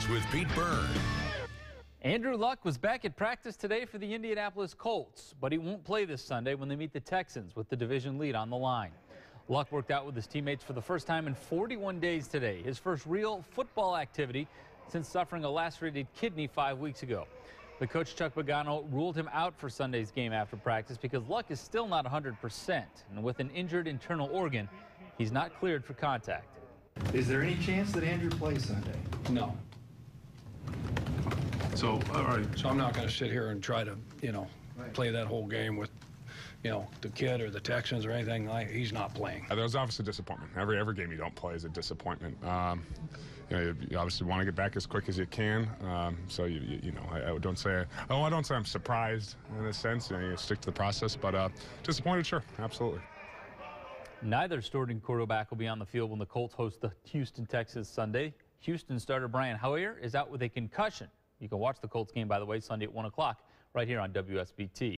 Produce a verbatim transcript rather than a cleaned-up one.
starts with Pete Byrne. Andrew Luck was back at practice today for the Indianapolis Colts, but he won't play this Sunday when they meet the Texans with the division lead on the line. Luck worked out with his teammates for the first time in forty-one days today, his first real football activity since suffering a lacerated kidney five weeks ago. But coach Chuck Pagano ruled him out for Sunday's game after practice because Luck is still not one hundred percent, and with an injured internal organ, he's not cleared for contact. Is there any chance that Andrew plays Sunday? No. So, all right. So I'm not going to sit here and try to, you know, right. play that whole game with, you know, the kid or the Texans or anything like. He's not playing. Uh, that was obviously a disappointment. Every every game you don't play is a disappointment. Um, you know, you obviously want to get back as quick as you can. Um, so you you, you know, I, I don't say oh I don't say I'm surprised in a sense. You know, you stick to the process, but uh, disappointed, sure, absolutely. Neither starting quarterback will be on the field when the Colts host the Houston Texans Sunday. Houston starter Brian Hoyer is out with a concussion. You can watch the Colts game, by the way, Sunday at one o'clock right here on W S B T.